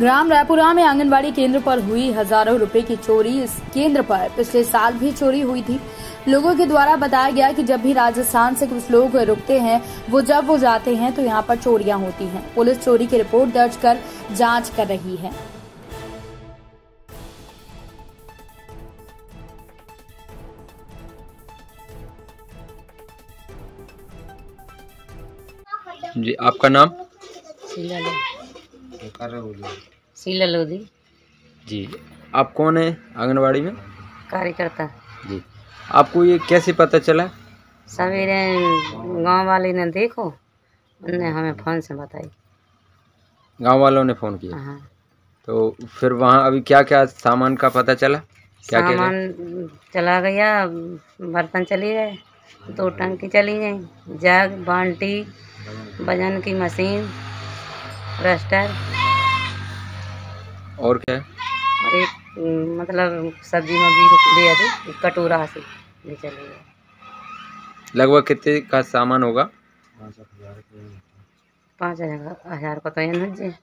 ग्राम रैपुरा में आंगनबाड़ी केंद्र पर हुई हजारों रुपए की चोरी। इस केंद्र पर पिछले साल भी चोरी हुई थी। लोगों के द्वारा बताया गया कि जब भी राजस्थान से कुछ लोग रुकते हैं, जब वो जाते हैं तो यहाँ पर चोरियां होती हैं। पुलिस चोरी की रिपोर्ट दर्ज कर जांच कर रही है। जी, आपका नाम? सीलर लोदी। जी, आप कौन है आंगनबाड़ी में? कार्यकर्ता। जी, आपको ये कैसे पता चला? सवेरे गांव वाले ने देखो, उन्होंने हमें फ़ोन से बताई। गांव वालों ने फ़ोन किया? हाँ। तो फिर वहाँ अभी क्या क्या सामान का पता चला? क्या सामान चला गया? बर्तन चले गए, 2 टंकी चली गई, जग, बाल्टी, वजन की मशीन, रस्टर और क्या? और एक मतलब सब्जी में कटोरा से ले चले गए। लगभग कितने का सामान होगा? 5,000 का तो